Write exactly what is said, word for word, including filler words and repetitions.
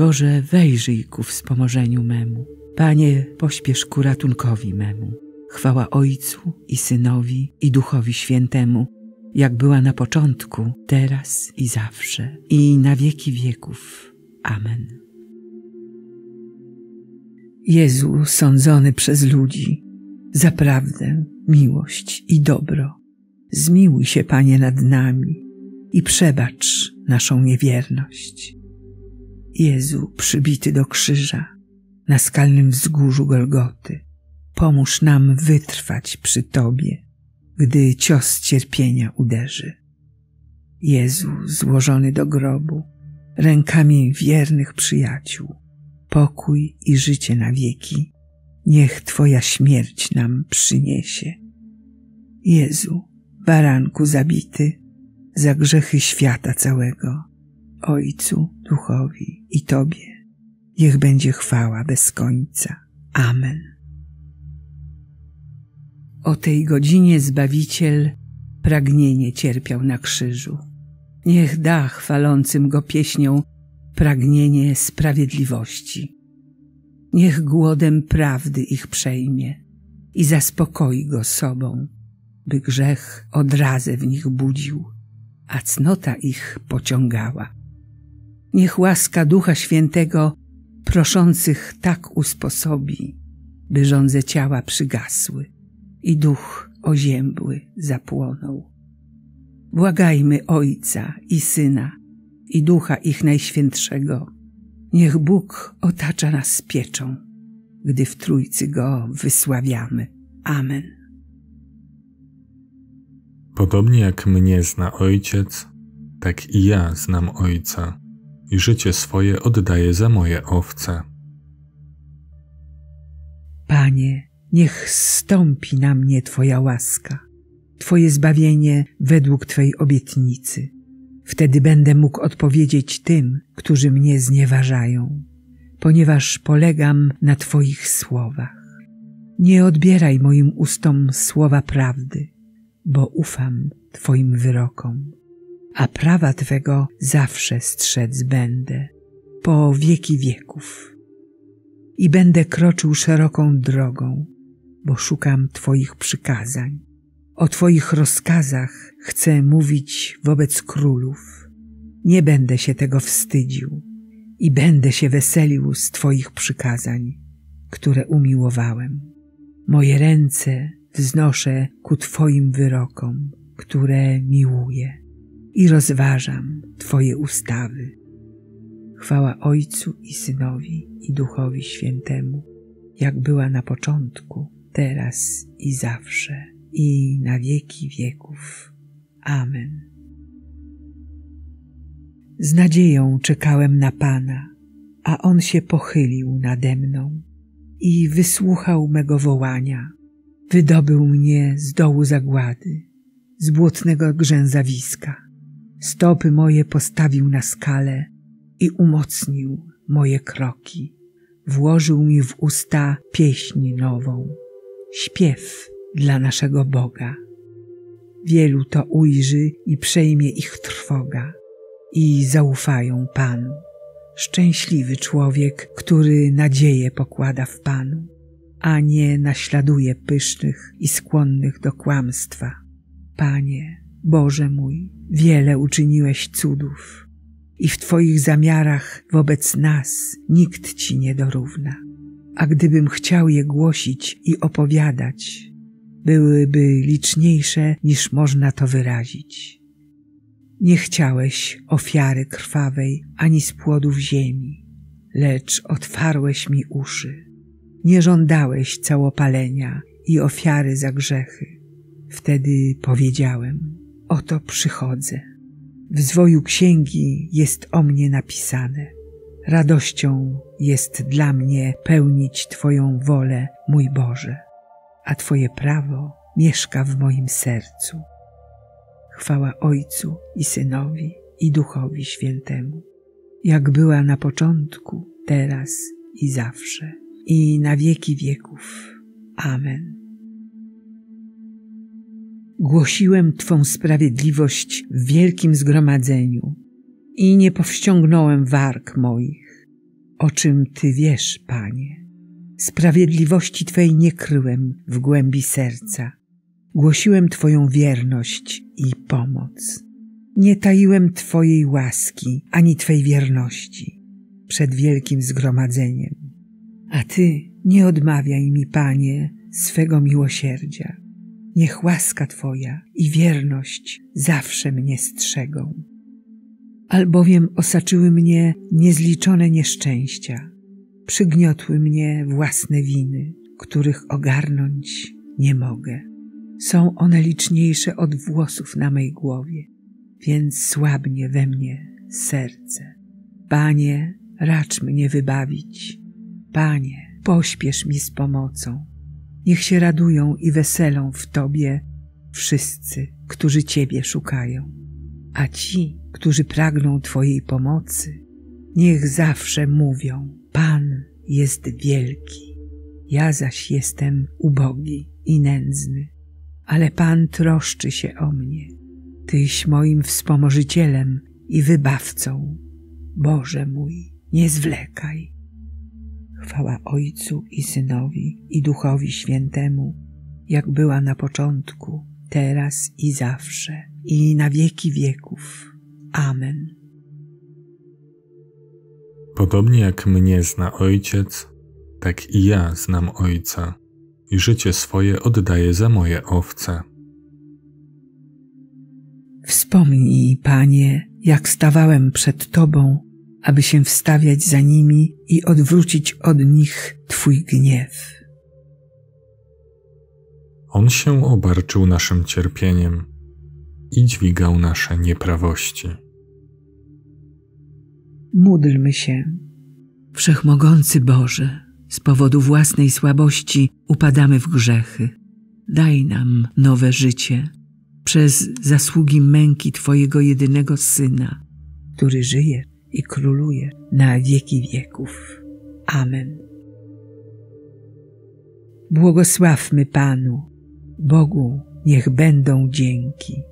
Boże, wejrzyj ku wspomożeniu memu. Panie, pośpiesz ku ratunkowi memu. Chwała Ojcu i Synowi, i Duchowi Świętemu, jak była na początku, teraz i zawsze, i na wieki wieków. Amen. Jezu, sądzony przez ludzi za prawdę, miłość i dobro, zmiłuj się, Panie, nad nami i przebacz naszą niewierność. Jezu, przybity do krzyża na skalnym wzgórzu Golgoty, pomóż nam wytrwać przy Tobie, gdy cios cierpienia uderzy. Jezu, złożony do grobu rękami wiernych przyjaciół, pokój i życie na wieki niech Twoja śmierć nam przyniesie. Jezu, baranku zabity za grzechy świata całego, Ojcu, Duchowi i Tobie niech będzie chwała bez końca. Amen. O tej godzinie Zbawiciel pragnienie cierpiał na krzyżu. Niech da chwalącym Go pieśnią pragnienie sprawiedliwości. Niech głodem prawdy ich przejmie i zaspokoi go sobą, by grzech odrazę w nich budził, a cnota ich pociągała. Niech łaska Ducha Świętego proszących tak usposobi, by żądze ciała przygasły i duch oziębły zapłonął. Błagajmy Ojca i Syna, i Ducha ich Najświętszego. Niech Bóg otacza nas pieczą, gdy w Trójcy Go wysławiamy. Amen. Podobnie jak mnie zna Ojciec, tak i ja znam Ojca i życie swoje oddaję za moje owce. Panie, niech zstąpi na mnie Twoja łaska, Twoje zbawienie według Twojej obietnicy. Wtedy będę mógł odpowiedzieć tym, którzy mnie znieważają, ponieważ polegam na Twoich słowach. Nie odbieraj moim ustom słowa prawdy, bo ufam Twoim wyrokom, a prawa Twego zawsze strzec będę, po wieki wieków. I będę kroczył szeroką drogą, bo szukam Twoich przykazań. O Twoich rozkazach chcę mówić wobec królów. Nie będę się tego wstydził i będę się weselił z Twoich przykazań, które umiłowałem. Moje ręce wznoszę ku Twoim wyrokom, które miłuję, i rozważam Twoje ustawy. Chwała Ojcu i Synowi, i Duchowi Świętemu, jak była na początku, teraz i zawsze, i na wieki wieków. Amen. Z nadzieją czekałem na Pana, a On się pochylił nade mną i wysłuchał mego wołania. Wydobył mnie z dołu zagłady, z błotnego grzęzawiska. Stopy moje postawił na skale i umocnił moje kroki. Włożył mi w usta pieśń nową, śpiew dla naszego Boga. Wielu to ujrzy i przejmie ich trwoga i zaufają Panu. Szczęśliwy człowiek, który nadzieję pokłada w Panu, a nie naśladuje pysznych i skłonnych do kłamstwa. Panie, Boże mój, wiele uczyniłeś cudów i w Twoich zamiarach wobec nas nikt Ci nie dorówna. A gdybym chciał je głosić i opowiadać, byłyby liczniejsze niż można to wyrazić. Nie chciałeś ofiary krwawej ani spłodów ziemi, lecz otwarłeś mi uszy. Nie żądałeś całopalenia i ofiary za grzechy. Wtedy powiedziałem: oto przychodzę. W zwoju księgi jest o mnie napisane. Radością jest dla mnie pełnić Twoją wolę, mój Boże, a Twoje prawo mieszka w moim sercu. Chwała Ojcu i Synowi, i Duchowi Świętemu, jak była na początku, teraz i zawsze, i na wieki wieków. Amen. Głosiłem Twą sprawiedliwość w wielkim zgromadzeniu i nie powściągnąłem warg moich. o czym Ty wiesz, Panie. Sprawiedliwości Twej nie kryłem w głębi serca. Głosiłem Twoją wierność i pomoc. Nie taiłem Twojej łaski ani Twej wierności przed wielkim zgromadzeniem. A Ty nie odmawiaj mi, Panie, swego miłosierdzia. Niech łaska Twoja i wierność zawsze mnie strzegą. Albowiem osaczyły mnie niezliczone nieszczęścia, przygniotły mnie własne winy, których ogarnąć nie mogę. Są one liczniejsze od włosów na mej głowie, więc słabnie we mnie serce. Panie, racz mnie wybawić. Panie, pośpiesz mi z pomocą. Niech się radują i weselą w Tobie wszyscy, którzy Ciebie szukają. A ci, którzy pragną Twojej pomocy, niech zawsze mówią: Pan jest wielki, ja zaś jestem ubogi i nędzny. Ale Pan troszczy się o mnie. Tyś moim wspomożycielem i wybawcą. Boże mój, nie zwlekaj. Chwała Ojcu i Synowi, i Duchowi Świętemu, jak była na początku, teraz i zawsze, i na wieki wieków. Amen. Podobnie jak mnie zna Ojciec, tak i ja znam Ojca i życie swoje oddaję za moje owce. Wspomnij, Panie, jak stawałem przed Tobą, aby się wstawiać za nimi i odwrócić od nich Twój gniew. On się obarczył naszym cierpieniem i dźwigał nasze nieprawości. Módlmy się. Wszechmogący Boże, z powodu własnej słabości upadamy w grzechy. Daj nam nowe życie przez zasługi męki Twojego jedynego Syna, który żyje i króluje na wieki wieków. Amen. Błogosławmy Panu, Bogu niech będą dzięki.